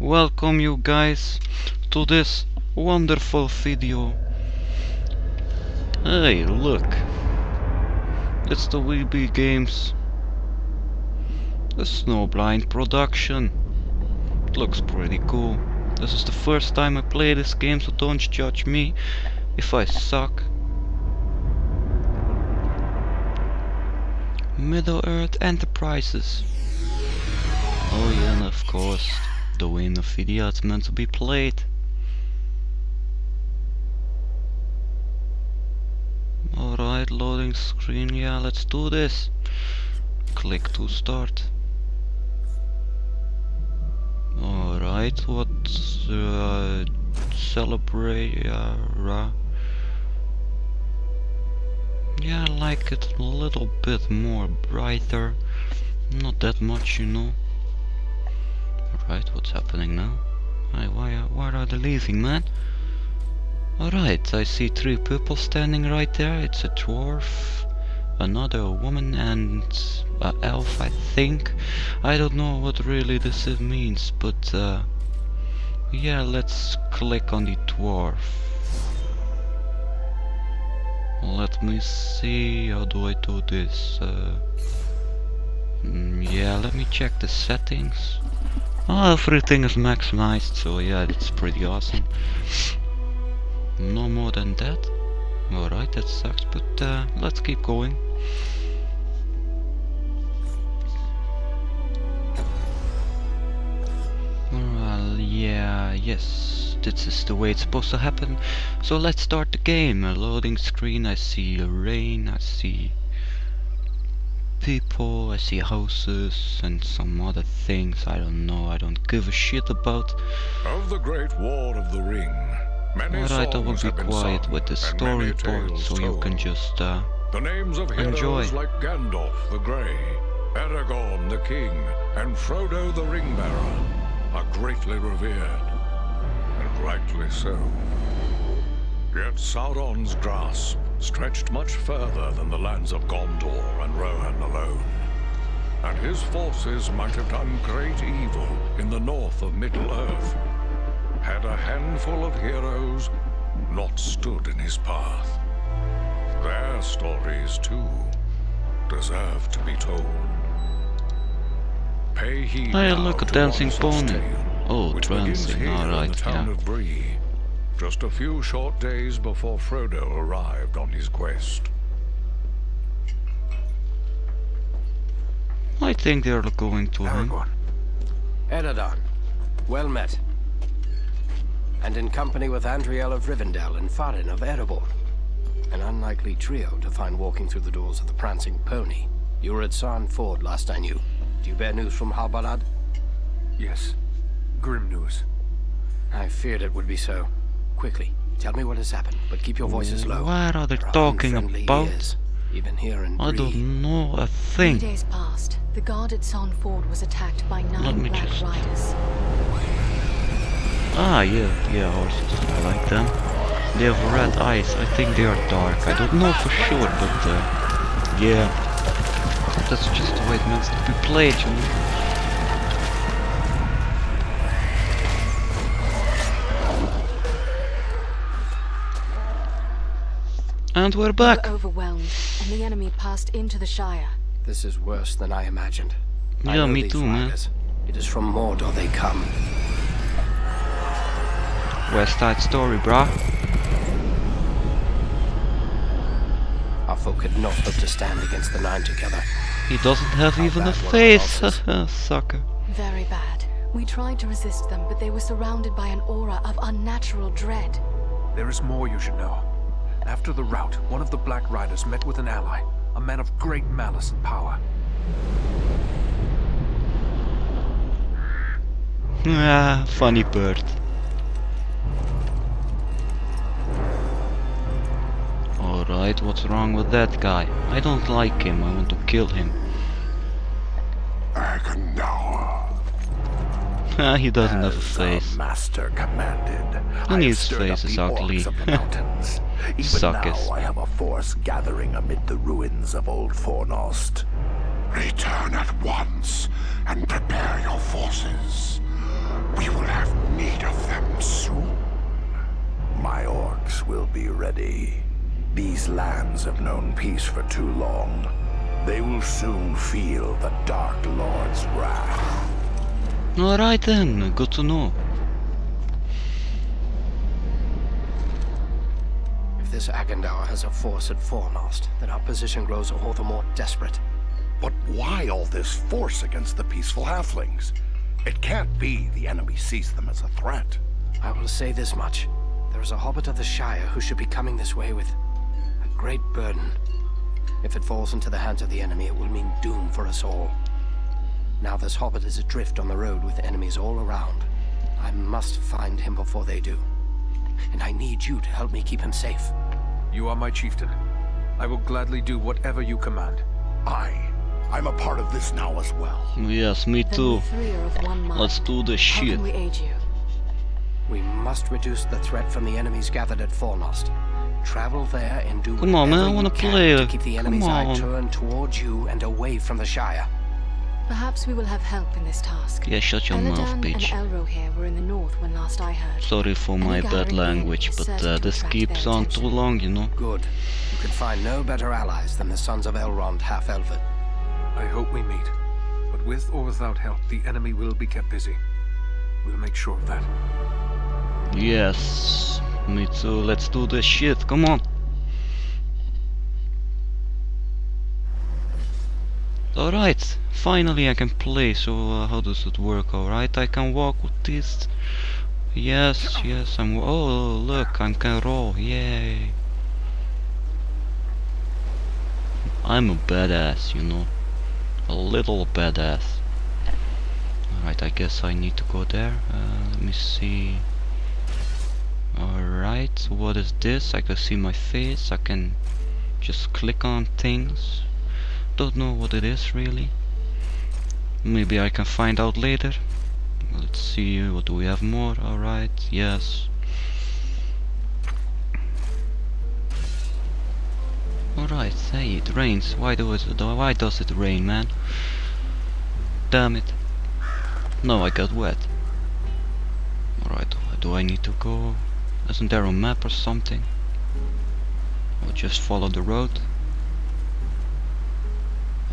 Welcome you guys to this wonderful video. Hey, look, it's the WB Games, the Snowblind Production. It looks pretty cool. This is the first time I play this game, so don't judge me if I suck. Middle-Earth Enterprises. Oh yeah, and of course, the win of video, it's meant to be played. Alright, loading screen, yeah, let's do this. Click to start. Alright, what celebrate? Yeah, I like it a little bit more brighter. Not that much, you know. Alright, what's happening now? Why are they leaving, man? Alright, I see three people standing right there. It's a dwarf, another woman, and an elf, I think. I don't know what really this means, but yeah, let's click on the dwarf. Let me see, how do I do this? Yeah, let me check the settings. Oh, everything is maximized, so yeah, it's pretty awesome. No more than that. Alright, that sucks, but let's keep going. Well, yeah, yes, this is the way it's supposed to happen. So let's start the game. A loading screen, I see rain, I see people, I see houses and some other things. I don't know, I don't give a shit about. Of the Great War of the Ring, alright, I will be quiet with the story part, so you can just the names of enjoy. Heroes like Gandalf the Grey, Aragorn the King, and Frodo the Ringbearer are greatly revered, and rightly so. Yet Sauron's grasp stretched much further than the lands of Gondor and Rohan alone, and his forces might have done great evil in the north of Middle-earth, had a handful of heroes not stood in his path. Their stories, too, deserve to be told. Pay heed now look, a dancing pony. Oh, which begins here in the town of Brie, just a few short days before Frodo arrived on his quest. I think they're going to Aragorn. Eredon, well met. And in company with Andriel of Rivendell and Farin of Erebor. An unlikely trio to find walking through the doors of the Prancing Pony. You were at Sarn Ford last I knew. Do you bear news from Harbalad? Yes. Grim news. I feared it would be so. Quickly, tell me what has happened, but keep your voices low. What are they talking about? Ears, even here in I don't know a thing. 3 days past, the guard at Sarn Ford was attacked by 9 black riders. Ah, yeah, horses. I like them. They have red eyes. I think they are dark. I don't know for sure, but yeah, that's just the way it meant to be played, you know. And we're back. We were overwhelmed, and the enemy passed into the Shire. This is worse than I imagined. Yeah, me too, man. It is from Mordor they come. West Side Story, brah. Our folk had not hoped to stand against the 9 together. He doesn't have even a face, sucker. Very bad. We tried to resist them, but they were surrounded by an aura of unnatural dread. There is more you should know. After the rout, one of the Black Riders met with an ally, a man of great malice and power. Ah, funny bird. Alright, what's wrong with that guy? I don't like him, I want to kill him. Agandar. He doesn't have a face. Master commanded, and his face is ugly. Even now I have a force gathering amid the ruins of old Fornost. Return at once and prepare your forces. We will be ready. These lands have known peace for too long. They will soon feel the Dark Lord's wrath. Alright then, good to know. If this Agandar has a force at Fornost, then our position grows all the more desperate. But why all this force against the peaceful halflings? It can't be the enemy sees them as a threat. I will say this much. There is a hobbit of the Shire who should be coming this way with a great burden. If it falls into the hands of the enemy, it will mean doom for us all. Now this hobbit is adrift on the road with enemies all around. I must find him before they do. And I need you to help me keep him safe. You are my chieftain. I will gladly do whatever you command. I'm a part of this now as well. Yes, me too. Let's do the shit. How can we aid you? We must reduce the threat from the enemies gathered at Fornost. Travel there and do whatever you can to keep the enemy's eye turned towards you and away from the Shire. Perhaps we will have help in this task. Yeah, shut your mouth, bitch. Eladan and Elro here were in the north when last I heard. Sorry for my bad language, but this keeps on too long, you know. Good. You can find no better allies than the sons of Elrond, half-elven. I hope we meet, but with or without help, the enemy will be kept busy. We'll make sure of that. Yes, me too. Let's do this shit. Come on. Alright, finally I can play. So how does it work? Alright, I can walk with this. Yes, yes, oh, look, I can roll. Yay. I'm a badass, you know. A little badass. Alright, I guess I need to go there. Let me see. Alright, what is this? I can see my face. I can just click on things. Don't know what it is really. Maybe I can find out later. Let's see, what do we have more? Alright, yes. Alright, hey, it rains. Why does it rain, man? Damn it. No, I got wet. Alright, do I need to go? Isn't there a map or something? Or just follow the road?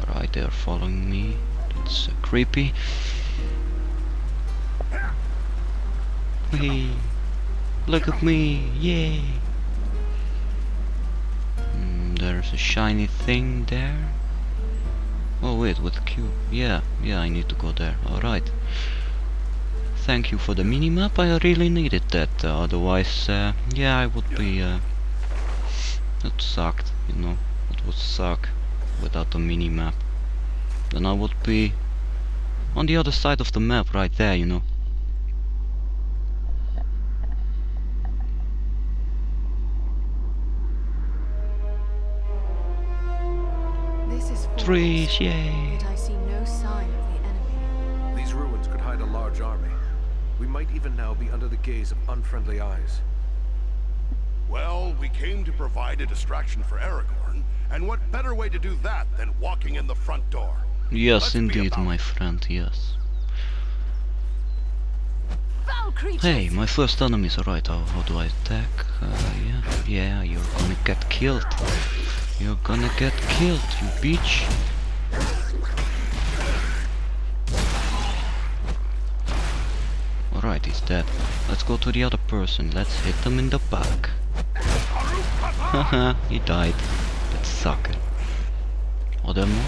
Alright, they are following me. That's creepy. Hey, look at me, yay! There's a shiny thing there. Oh wait, with Q. Yeah, I need to go there. Alright. Thank you for the minimap, I really needed that. Otherwise, yeah, I would be... it sucked, you know. It would suck without the minimap. Then I would be on the other side of the map right there, you know. Trees, yay. But I see no sign of the enemy. These ruins could hide a large army. We might even now be under the gaze of unfriendly eyes. Well, we came to provide a distraction for Aragorn, and what better way to do that than walking in the front door? Yes, indeed, my friend, yes. Hey, my first enemy is alright. How do I attack? Yeah, you're gonna get killed. You're gonna get killed, you bitch. Alright, he's dead. Let's go to the other person. Let's hit him in the back. Haha, he died. That sucker. Are there more?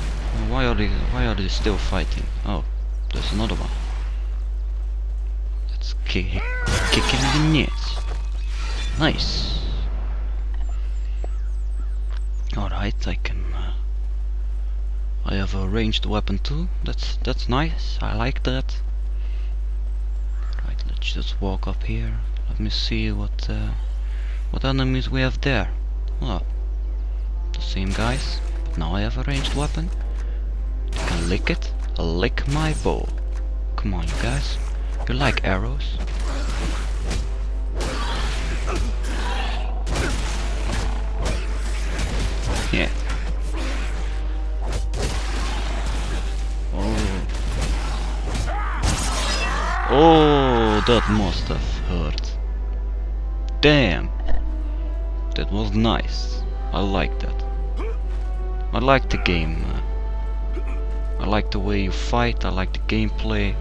Why are they still fighting? Oh, there's another one. Let's kick him in the nuts. Nice. Alright, I can... I have a ranged weapon too. That's nice. I like that. Alright, let's just walk up here. Let me see what enemies we have there. Oh, the same guys. But now I have a ranged weapon. I can lick it. I'll lick my bow. Come on, you guys. You like arrows? Yeah. Oh, that must have hurt. Damn. That was nice. I like that. I like the game. I like the way you fight, I like the gameplay,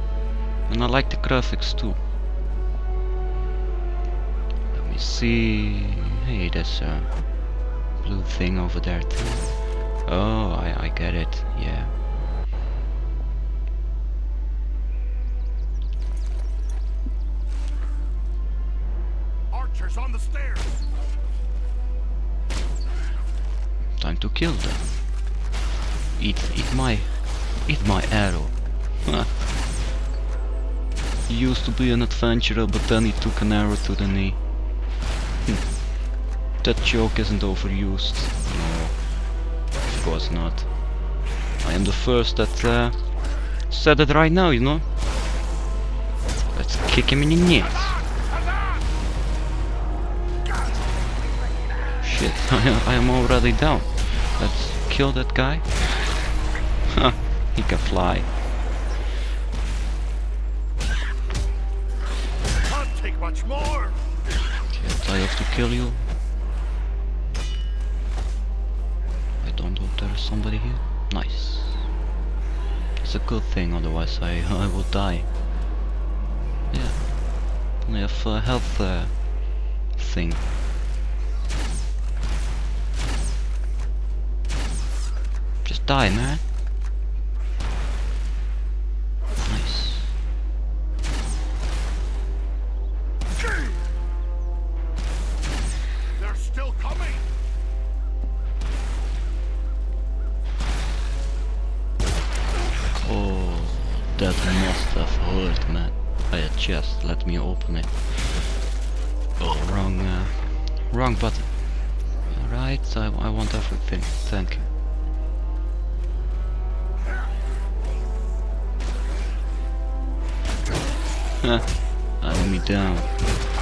and I like the graphics too. Let me see... Hey, there's a blue thing over there too. Oh, I get it, yeah. Archers on the stairs. Time to kill them. Eat my arrow. He used to be an adventurer, but then he took an arrow to the knee. That joke isn't overused. No, of course not. I am the first that said it right now, you know. Let's kick him in the knees. Shit, I am already down. Let's kill that guy. He can fly. Can't take much more. Shit, I have to kill you. I don't hope there is somebody here. Nice. It's a good thing, otherwise I will die. Yeah. I have a health thing. Just die, man. Nice. They're still coming. Oh, that must have hurt, man. I had just let me open it. Oh, wrong button. Alright, I want everything. Thank you. Let me down.